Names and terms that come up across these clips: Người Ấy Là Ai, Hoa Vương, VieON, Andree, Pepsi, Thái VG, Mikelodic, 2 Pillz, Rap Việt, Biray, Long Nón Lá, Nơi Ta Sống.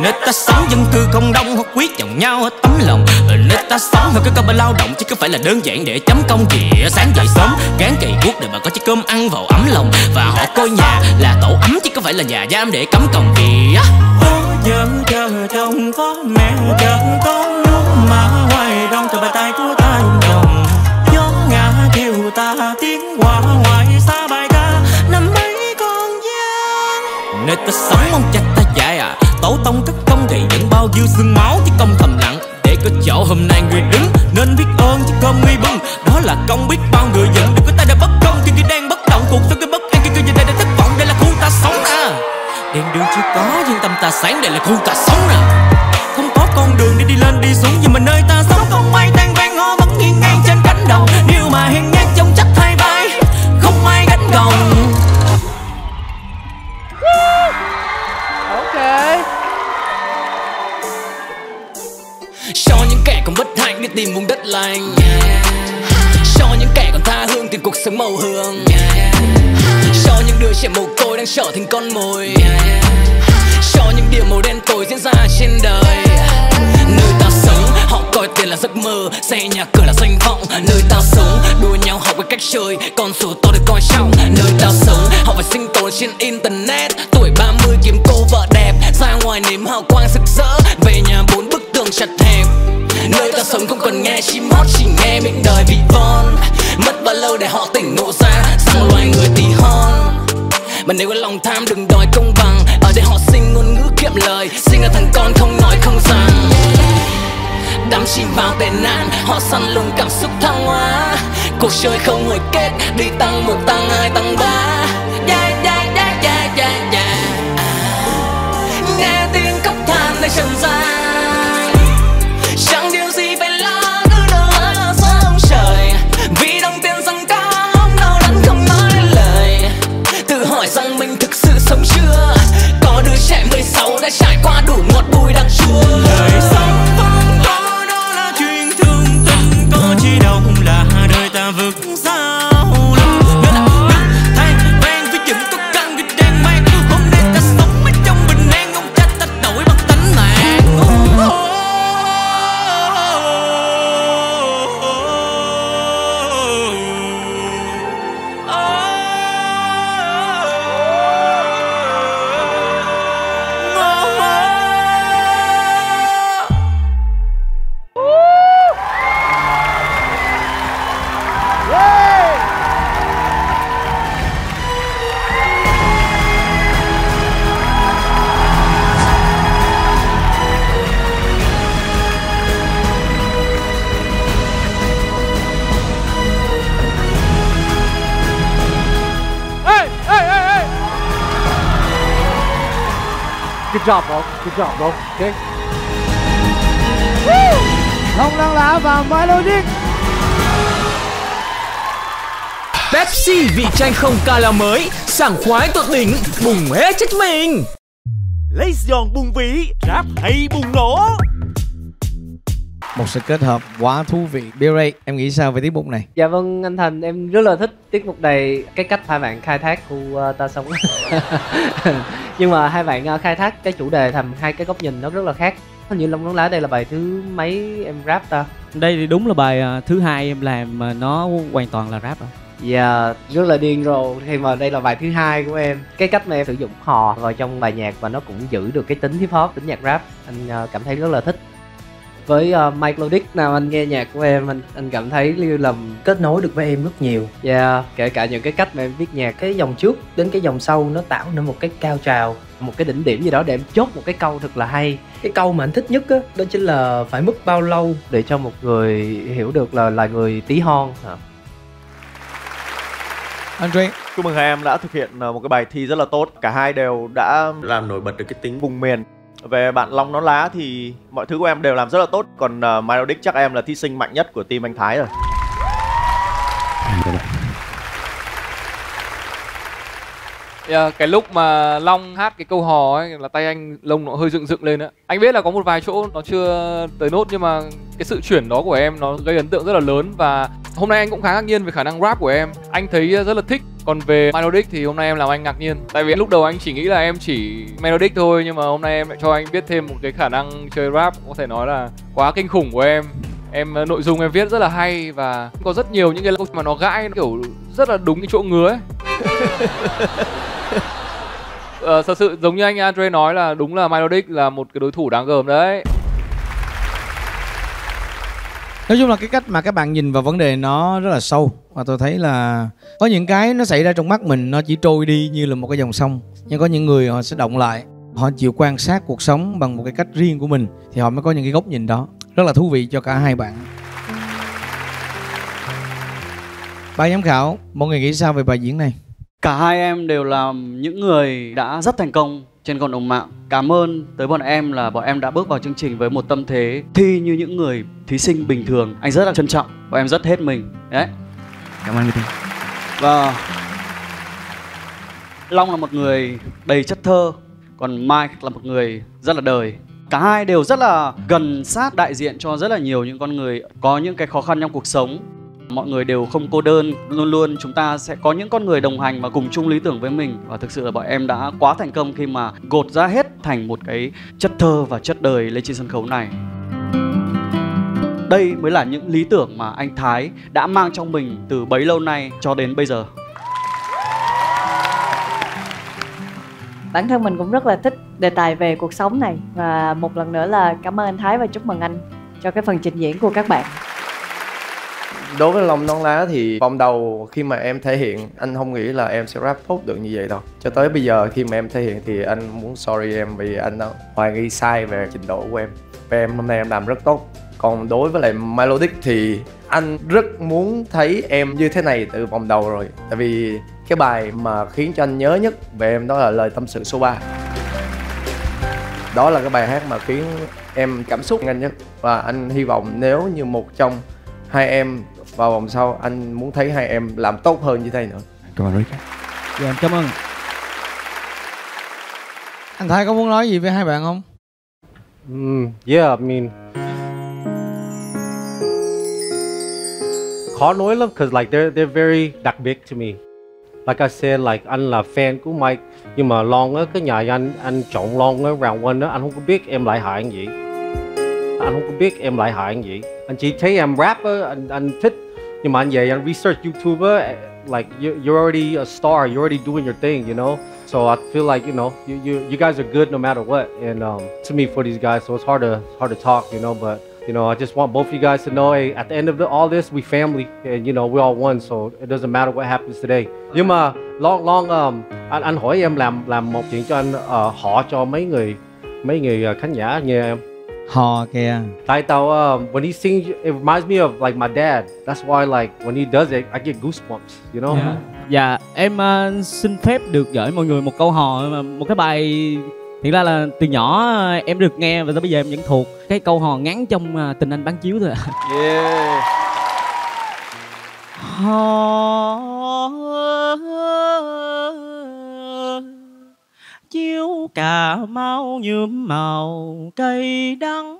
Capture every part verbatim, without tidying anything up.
Nơi ta sống dân cư không đông, hoặc quyết giọng nhau hết tấm lòng. Nơi ta sống theo cái công bằng lao động, chứ không phải là đơn giản để chấm công kìa. Sáng dậy sớm gán cày guốc để mà có chiếc cơm ăn vào ấm lòng. Và họ coi nhà là tổ ấm, chứ không phải là nhà giam để cấm còng kìa. Có dân chờ đông, có mẹ chờ con lúc mà hoài đông, trời bà tay của ta đồng. Gió ngã chiều ta tiếng qua ngoài xa bài ca nằm mấy con gian. Nơi ta sống mong chặt ta dạy à, tổ tông các công gậy dẫn bao nhiêu xương máu chứ công thầm lặng để có chỗ hôm nay người đứng. Nên biết ơn chứ không nguy bưng, đó là công biết bao người dẫn. Đừng có ta đã bất công khi người đang bất động, cuộc sống cái bất an khi người giờ đây đã thất vọng. Đây là khu ta sống à, đèn đường chưa có nhưng tâm ta sáng, đây là khu ta sống à. Không có con đường để đi lên đi xuống, nhưng mà nơi ta sống không may tan vang ho vẫn nghiêng ngang trên cánh đồng. Điều mà hiên ngang trong trách hai vai không ai gánh gồng. Cho những kẻ còn bất hạnh đi tìm vùng đất lành, yeah. Cho những kẻ còn tha hương tìm cuộc sống màu hương, yeah. Cho những đứa trẻ mồ côi đang trở thành con mồi, yeah. Cho những điều màu đen tối diễn ra trên đời, yeah. Nơi ta sống họ coi tiền là giấc mơ, xe nhà cửa là danh vọng. Nơi ta sống đua nhau học cái cách chơi, con số to được coi trọng. Nơi ta sống họ phải sinh tồn trên internet, tuổi ba mươi kiếm cô vợ đẹp, ra ngoài nếm hào quang rực rỡ, về nhà bốn bức tường chặt hẹp. Nơi ta sống không còn nghe chim hót, chỉ nghe mình đời VieON. Mất bao lâu để họ tỉnh ngộ ra rằng loài người tí hon. Mà nếu có lòng tham đừng đòi công bằng, ở đây họ sinh ngôn ngữ kiệm lời, sinh là thằng con không nói không rằng. Đắm chìm vào tệ nạn, họ săn lùng cảm xúc thăng hoa. Cuộc chơi không hồi kết, đi tăng một tăng hai tăng ba. Yeah, yeah, yeah, yeah, yeah, yeah. Nghe tiếng cốc than nơi trần gian, chẳng điều gì phải lo, cứ đâu ở sớm trời. Vì đồng tiền rằng cao, không đâu đắn không nói lời. Tự hỏi rằng mình thực sự sống chưa? Có đứa trẻ mười sáu đã trải qua đủ ngọt bùi đặc chua. Đời sống vắng có đó là chuyện thương tình, có chỉ đồng là đời ta vực sao. Good job, bro. Good job, bro. Okay. Woo! Long Nón Lá và Mikelodic. Pepsi vị chanh không cala mới, sảng khoái tột đỉnh, bùng hết chất mình. Lấy giòn bùng vĩ, rap hay bùng nổ. Một sự kết hợp quá thú vị. Biray, em nghĩ sao về tiết mục này? Dạ vâng anh Thành, em rất là thích tiết mục này. Cái cách hai bạn khai thác khu uh, ta sống. Nhưng mà hai bạn uh, khai thác cái chủ đề thành hai cái góc nhìn nó rất là khác. Hình như Long Nón Lá đây là bài thứ mấy em rap ta? Đây thì đúng là bài uh, thứ hai em làm mà nó hoàn toàn là rap rồi. Dạ, yeah, rất là điên rồ khi mà đây là bài thứ hai của em. Cái cách mà em sử dụng hò vào trong bài nhạc và nó cũng giữ được cái tính hip hop, tính nhạc rap. Anh uh, cảm thấy rất là thích. Với uh, Mikelodic nào anh nghe nhạc của em, anh anh cảm thấy như là kết nối được với em rất nhiều. Yeah, kể cả những cái cách mà em viết nhạc, cái dòng trước đến cái dòng sau nó tạo nên một cái cao trào, một cái đỉnh điểm gì đó để em chốt một cái câu thật là hay. Cái câu mà anh thích nhất á, đó, đó chính là phải mất bao lâu để cho một người hiểu được là là người tí hon hả? Andree, chúc mừng hai em đã thực hiện một cái bài thi rất là tốt. Cả hai đều đã làm nổi bật được cái tính vùng miền. Về bạn Long Nón Lá thì mọi thứ của em đều làm rất là tốt. Còn uh, Mikelodic chắc em là thí sinh mạnh nhất của team anh Thái rồi. Yeah, cái lúc mà Long hát cái câu hò ấy là tay anh lông nó hơi dựng dựng lên á. Anh biết là có một vài chỗ nó chưa tới nốt, nhưng mà cái sự chuyển đó của em nó gây ấn tượng rất là lớn. Và Hôm nay anh cũng khá ngạc nhiên về khả năng rap của em. Anh thấy rất là thích. Còn về Mikelodic thì hôm nay em làm anh ngạc nhiên. Tại vì lúc đầu anh chỉ nghĩ là em chỉ Mikelodic thôi, nhưng mà hôm nay em lại cho anh biết thêm một cái khả năng chơi rap có thể nói là quá kinh khủng của em. Em nội dung em viết rất là hay và có rất nhiều những cái câu mà nó gãi kiểu rất là đúng cái chỗ ngứa ấy. Ờ, thật sự giống như anh Andree nói là đúng là Mikelodic là một cái đối thủ đáng gờm đấy. Nói chung là cái cách mà các bạn nhìn vào vấn đề nó rất là sâu. Và tôi thấy là có những cái nó xảy ra trong mắt mình, nó chỉ trôi đi như là một cái dòng sông. Nhưng có những người họ sẽ động lại, họ chịu quan sát cuộc sống bằng một cái cách riêng của mình, thì họ mới có những cái góc nhìn đó. Rất là thú vị cho cả hai bạn. Ban giám khảo, mọi người nghĩ sao về bài diễn này? Cả hai em đều là những người đã rất thành công trên cộng đồng mạng. Cảm ơn tới bọn em là bọn em đã bước vào chương trình với một tâm thế thi như những người thí sinh bình thường. Anh rất là trân trọng, bọn em rất hết mình. Đấy. Cảm ơn. Và Long là một người đầy chất thơ, còn Mike là một người rất là đời. Cả hai đều rất là gần sát, đại diện cho rất là nhiều những con người có những cái khó khăn trong cuộc sống. Mọi người đều không cô đơn, luôn luôn chúng ta sẽ có những con người đồng hành và cùng chung lý tưởng với mình. Và thực sự là bọn em đã quá thành công khi mà gột ra hết thành một cái chất thơ và chất đời lên trên sân khấu này. Đây mới là những lý tưởng mà anh Thái đã mang trong mình từ bấy lâu nay cho đến bây giờ. Bản thân mình cũng rất là thích đề tài về cuộc sống này. Và một lần nữa là cảm ơn anh Thái và chúc mừng anh cho cái phần trình diễn của các bạn. Đối với Long Nón Lá thì vòng đầu khi mà em thể hiện, anh không nghĩ là em sẽ rap tốt được như vậy đâu. Cho tới bây giờ khi mà em thể hiện thì anh muốn sorry em vì anh đã hoài nghi sai về trình độ của em. Và em hôm nay em làm rất tốt. Còn đối với lại Mikelodic thì anh rất muốn thấy em như thế này từ vòng đầu rồi. Tại vì cái bài mà khiến cho anh nhớ nhất về em đó là Lời Tâm Sự số ba. Đó là cái bài hát mà khiến em cảm xúc nhanh nhất. Và anh hy vọng nếu như một trong hai em vào vòng sau, anh muốn thấy hai em làm tốt hơn như thế nữa. Cảm ơn Rick. Dạ, cảm ơn. Anh Thái có muốn nói gì với hai bạn không? Mm, yeah, I mean... Khó nói lắm, because like they're, they're very đặc biệt to me. Like I said, like anh là fan của Mike, nhưng mà Long á, cái nhà anh, anh chọn Long á, round one á, anh không có biết em lại hại anh gì. Anh không có biết em lại hại anh gì. Anh chỉ thấy em rap á, anh, anh thích. Nhưng mà anh về anh research YouTube á, like you, you're already a star, you're already doing your thing, you know. So I feel like, you know, you, you, you guys are good no matter what. And um, to me for these guys, so it's hard to, hard to talk, you know. But, you know, I just want both of you guys to know, hey, at the end of the, all this, we family. And, you know, we all one, so it doesn't matter what happens today. Nhưng mà Long, Long, um, anh, anh hỏi em làm làm một chuyện cho anh, uh, họ cho mấy người, mấy người uh, khán giả nghe em. Họ kìa. Tại tao, um, when he sings, it reminds me of like my dad. That's why like when he does it, I get goosebumps, you know? Yeah. Dạ, em uh, xin phép được gửi mọi người một câu hò, một cái bài thiệt ra là từ nhỏ em được nghe và tới bây giờ em vẫn thuộc. Cái câu hò ngắn trong uh, Tình Anh Bán Chiếu thôi ạ. Yeah. Hò chiếu Cà Mau nhuộm màu cây đắng,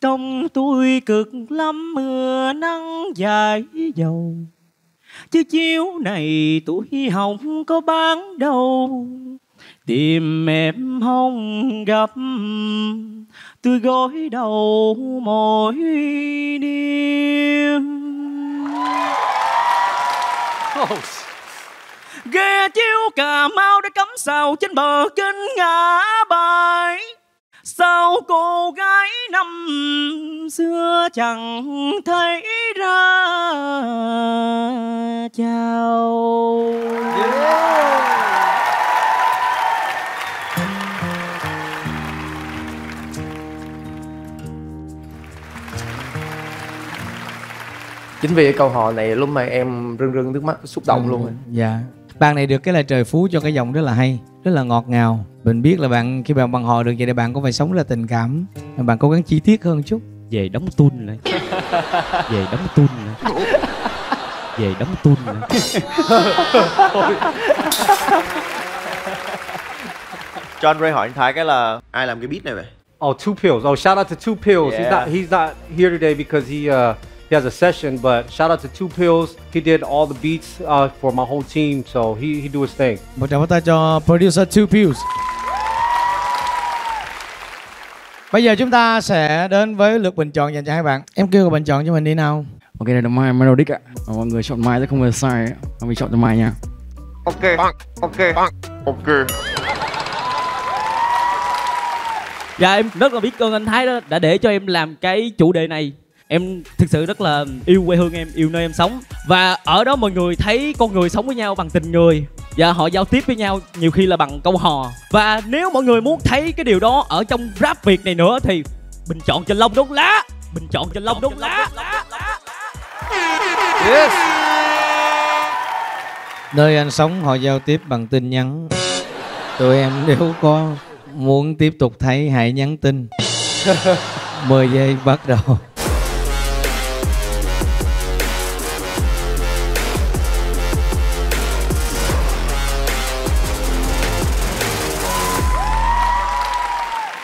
trong tôi cực lắm mưa nắng dài dầu, chứ chiếu này tôi không có bán đâu. Tìm em không gặp, tôi gối đầu mỗi đêm. Oh. Ghe chiếu Cà Mau đã cắm sào trên bờ kênh ngã bài. Sao cô gái năm xưa chẳng thấy ra chào. Yeah. Chính vì cái câu hò này lúc mà em rưng rưng nước mắt xúc động ừ, luôn rồi. Dạ. Bạn này được cái là trời phú cho cái giọng rất là hay, rất là ngọt ngào. Mình biết là bạn khi bạn bằng họ được vậy thì bạn cũng phải sống rất là tình cảm. Bạn cố gắng chi tiết hơn chút. Về đóng tun lại. Về đóng tun lại. Về đóng tun lại. Cho Andree hỏi anh Thái cái là ai làm cái beat này vậy? Oh, two Pillz. Oh, shout out to two Pillz. Yeah. He's not he's not here today because he uh he has a session, but shout out to two Pillz. He did all the beats uh, for my whole team, so he he do his thing. Một tràng pháo tay cho producer two Pillz. Bây giờ chúng ta sẽ đến với lượt bình chọn dành cho hai bạn. Em kêu bình chọn cho mình đi nào. Ok, này là Mai Mikelodic ạ. Mọi người chọn Mai sẽ không bao giờ sai. Mọi người chọn cho Mai nha. Ok, ok, ok. Dạ em rất là biết ơn anh Thái đó đã để cho em làm cái chủ đề này. Em thực sự rất là yêu quê hương em, yêu nơi em sống. Và ở đó mọi người thấy con người sống với nhau bằng tình người. Và họ giao tiếp với nhau nhiều khi là bằng câu hò. Và nếu mọi người muốn thấy cái điều đó ở trong Rap Việt này nữa thì bình chọn cho Long Nón Lá. Bình chọn cho Long Nón Lá. Yes. Nơi anh sống họ giao tiếp bằng tin nhắn. Tụi em nếu có muốn tiếp tục thấy hãy nhắn tin. mười giây bắt đầu.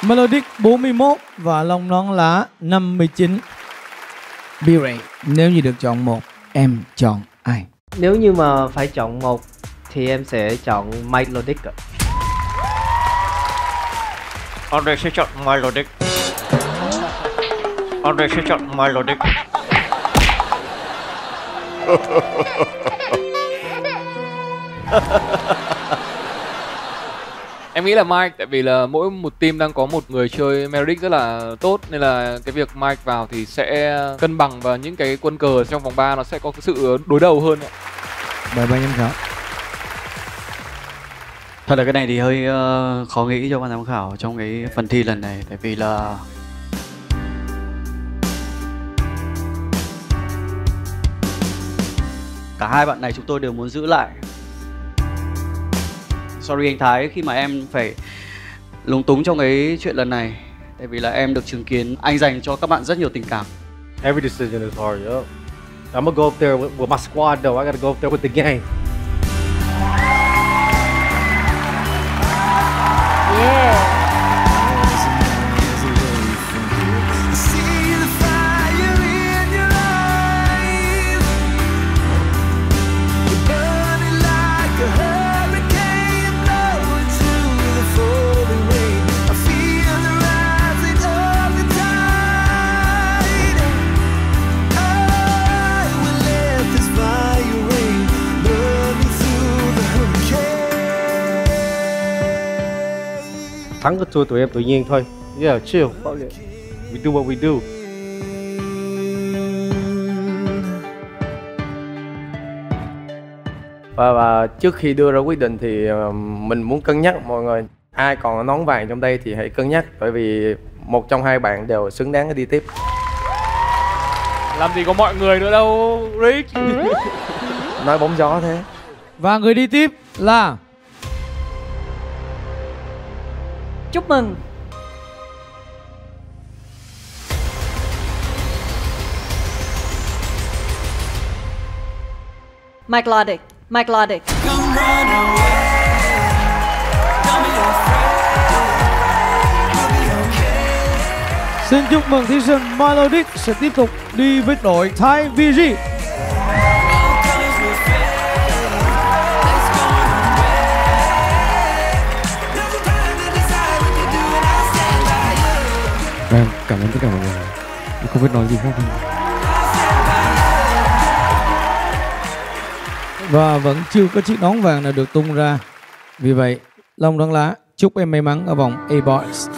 Mikelodic bốn mươi mốt và Long Nón Lá năm mươi chín. Biray, nếu như được chọn một, em chọn ai? Nếu như mà phải chọn một thì em sẽ chọn Mikelodic. Andree sẽ chọn Mikelodic. Andree sẽ chọn Mikelodic. Em nghĩ là Mike, tại vì là mỗi một team đang có một người chơi Mikelodic rất là tốt. Nên là cái việc Mike vào thì sẽ cân bằng và những cái quân cờ trong vòng ba nó sẽ có sự đối đầu hơn. Bài ba nhân khảo. Thật là cái này thì hơi uh, khó nghĩ cho ban giám khảo trong cái phần thi lần này. Tại vì là... cả hai bạn này chúng tôi đều muốn giữ lại. Sorry anh Thái khi mà em phải lúng túng trong cái chuyện lần này. Tại vì là em được chứng kiến anh dành cho các bạn rất nhiều tình cảm. Every decision is hard, yeah. I'm gonna go up there with, with my squad though. I gotta go up there with the gang. Yeah. Thắng cái tour tụi em tự nhiên thôi. Yeah, chill. We do what we do. Và, và trước khi đưa ra quyết định thì mình muốn cân nhắc mọi người. Ai còn nón vàng trong đây thì hãy cân nhắc. Bởi vì một trong hai bạn đều xứng đáng đi tiếp. Làm gì có mọi người nữa đâu, Rick. Nói bóng gió thế. Và người đi tiếp là... Chúc mừng. Mikelodic, Mikelodic. Xin chúc mừng thí sinh Mikelodic sẽ tiếp tục đi với đội Thái vê giê. Em cảm ơn tất cả mọi người. Em không biết nói gì khác nữa. Và vẫn chưa có chiếc nón vàng nào được tung ra. Vì vậy, Long Nón Lá chúc em may mắn ở vòng A-Boys.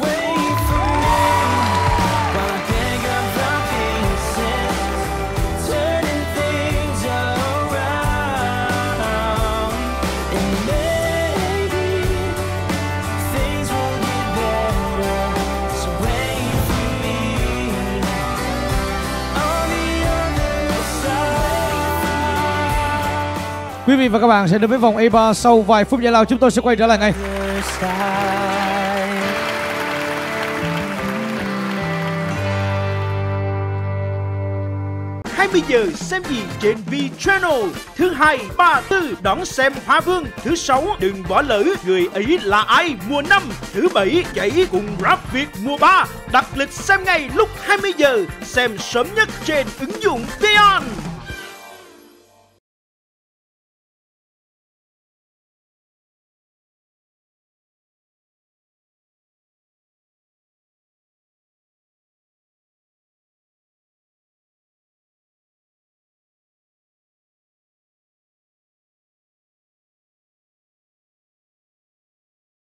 Quý vị và các bạn sẽ đến với vòng A ba sau vài phút giải lao. Chúng tôi sẽ quay trở lại ngay. hai mươi giờ xem gì trên VieChannel. Thứ hai, ba, tư đón xem Hoa Vương. Thứ sáu, đừng bỏ lỡ Người ấy là ai mùa năm. Thứ bảy, dậy cùng Rap Việt mùa ba. Đặt lịch xem ngay lúc hai mươi giờ, xem sớm nhất trên ứng dụng VieON.